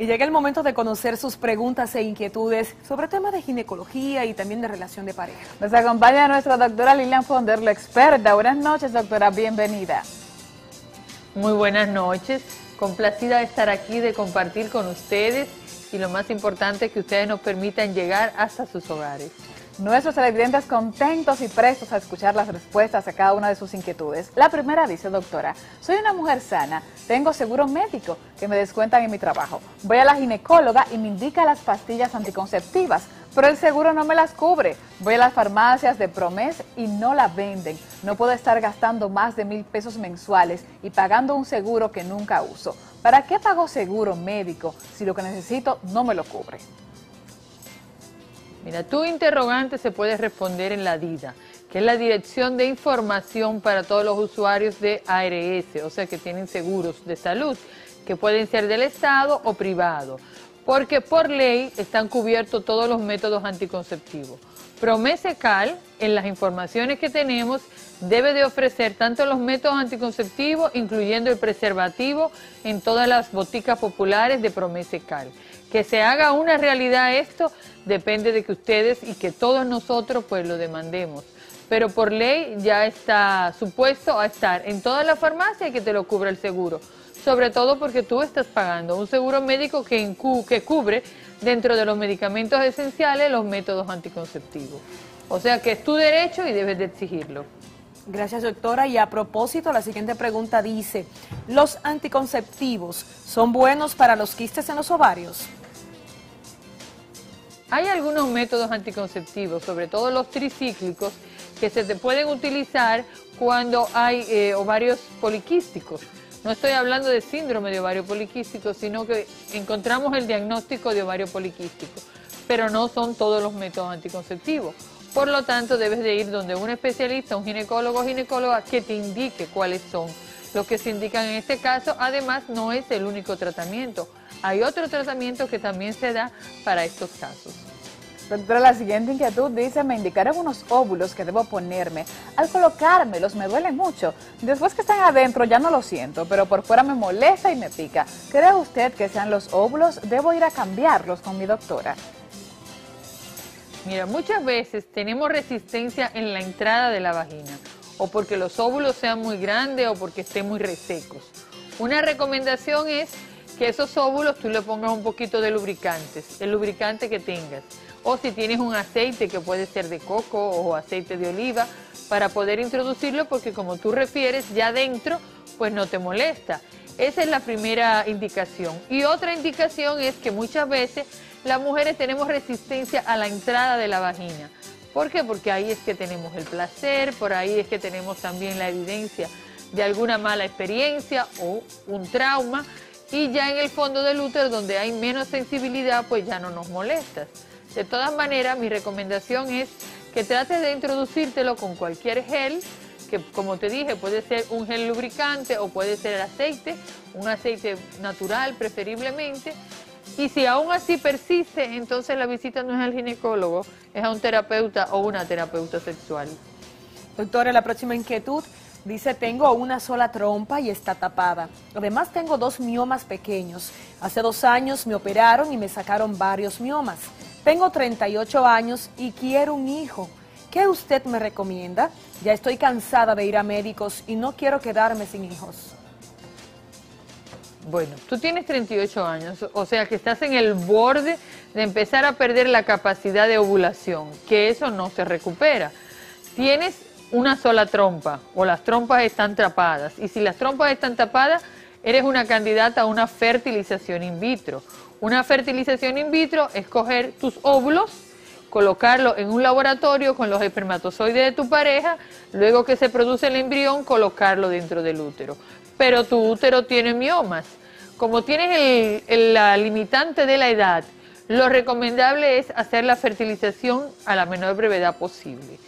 Y llega el momento de conocer sus preguntas e inquietudes sobre temas de ginecología y también de relación de pareja. Nos acompaña nuestra doctora Lilliam Fondeur, la experta. Buenas noches, doctora, bienvenida. Muy buenas noches, complacida de estar aquí, de compartir con ustedes y lo más importante es que ustedes nos permitan llegar hasta sus hogares. Nuestros televidentes contentos y prestos a escuchar las respuestas a cada una de sus inquietudes. La primera dice, doctora, soy una mujer sana, tengo seguro médico que me descuentan en mi trabajo. Voy a la ginecóloga y me indica las pastillas anticonceptivas, pero el seguro no me las cubre. Voy a las farmacias de PROMESE y no la venden. No puedo estar gastando más de 1,000 pesos mensuales y pagando un seguro que nunca uso. ¿Para qué pago seguro médico si lo que necesito no me lo cubre? Mira, tu interrogante se puede responder en la DIDA, que es la Dirección de Información para todos los usuarios de ARS, o sea que tienen seguros de salud, que pueden ser del Estado o privado, porque por ley están cubiertos todos los métodos anticonceptivos. PROMESE-CAL, en las informaciones que tenemos, debe de ofrecer tanto los métodos anticonceptivos, incluyendo el preservativo, en todas las boticas populares de PROMESE-CAL. Que se haga una realidad esto depende de que ustedes y que todos nosotros pues lo demandemos. Pero por ley ya está supuesto a estar en toda la farmacia y que te lo cubra el seguro. Sobre todo porque tú estás pagando un seguro médico que cubre dentro de los medicamentos esenciales los métodos anticonceptivos. O sea que es tu derecho y debes de exigirlo. Gracias, doctora. Y a propósito, la siguiente pregunta dice, ¿los anticonceptivos son buenos para los quistes en los ovarios? Hay algunos métodos anticonceptivos, sobre todo los tricíclicos, que se pueden utilizar cuando hay ovarios poliquísticos. No estoy hablando de síndrome de ovario poliquístico, sino que encontramos el diagnóstico de ovario poliquístico, pero no son todos los métodos anticonceptivos. Por lo tanto, debes de ir donde un especialista, un ginecólogo o ginecóloga que te indique cuáles son. Los que se indican en este caso, además, no es el único tratamiento. Hay otro tratamiento que también se da para estos casos. Doctora, la siguiente inquietud dice, me indicaron unos óvulos que debo ponerme. Al colocármelos me duelen mucho. Después que están adentro ya no lo siento, pero por fuera me molesta y me pica. ¿Cree usted que sean los óvulos? ¿Debo ir a cambiarlos con mi doctora? Mira, muchas veces tenemos resistencia en la entrada de la vagina, o porque los óvulos sean muy grandes o porque estén muy resecos. Una recomendación es que esos óvulos tú le pongas un poquito de lubricantes, el lubricante que tengas. O si tienes un aceite que puede ser de coco o aceite de oliva, para poder introducirlo porque como tú refieres, ya dentro pues no te molesta. Esa es la primera indicación. Y otra indicación es que muchas veces las mujeres tenemos resistencia a la entrada de la vagina. ¿Por qué? Porque ahí es que tenemos el placer, por ahí es que tenemos también la evidencia de alguna mala experiencia o un trauma. Y ya en el fondo del útero, donde hay menos sensibilidad, pues ya no nos molestas. De todas maneras, mi recomendación es que trates de introducírtelo con cualquier gel, que como te dije, puede ser un gel lubricante o puede ser el aceite, un aceite natural preferiblemente. Y si aún así persiste, entonces la visita no es al ginecólogo, es a un terapeuta o una terapeuta sexual. Doctora, la próxima inquietud dice, tengo una sola trompa y está tapada. Además tengo 2 miomas pequeños. Hace 2 años me operaron y me sacaron varios miomas. Tengo 38 años y quiero un hijo. ¿Qué usted me recomienda? Ya estoy cansada de ir a médicos y no quiero quedarme sin hijos. Bueno, tú tienes 38 años, o sea que estás en el borde de empezar a perder la capacidad de ovulación, que eso no se recupera. Tienes una sola trompa, o las trompas están tapadas, y si las trompas están tapadas, eres una candidata a una fertilización in vitro. Una fertilización in vitro es coger tus óvulos, colocarlos en un laboratorio con los espermatozoides de tu pareja, luego que se produce el embrión, colocarlo dentro del útero. Pero tu útero tiene miomas. Como tienes la limitante de la edad, lo recomendable es hacer la fertilización a la menor brevedad posible.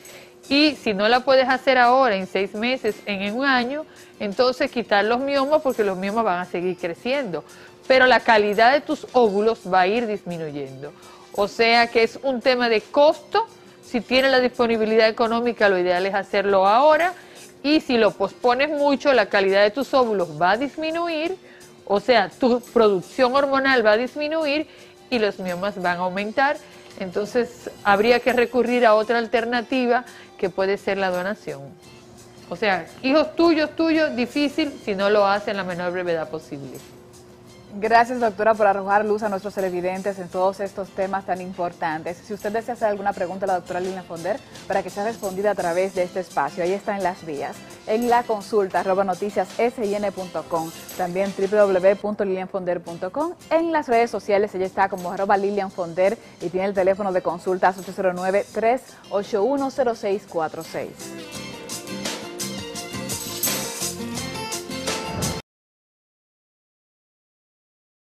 Y si no la puedes hacer ahora, en 6 meses, en un año, entonces quitar los miomas porque los miomas van a seguir creciendo. Pero la calidad de tus óvulos va a ir disminuyendo. O sea que es un tema de costo. Si tienes la disponibilidad económica, lo ideal es hacerlo ahora. Y si lo pospones mucho, la calidad de tus óvulos va a disminuir O sea, tu producción hormonal va a disminuir y los miomas van a aumentar. Entonces, habría que recurrir a otra alternativa que puede ser la donación. O sea, hijos tuyos, difícil si no lo hacen la menor brevedad posible. Gracias, doctora, por arrojar luz a nuestros televidentes en todos estos temas tan importantes. Si usted desea hacer alguna pregunta a la doctora Lilliam Fondeur, para que sea respondida a través de este espacio, ahí están las vías. En la consulta, @noticiassn.com, también www.lilliamfondeur.com. En las redes sociales, ella está como @LilliamFondeur y tiene el teléfono de consultas 809-381-0646.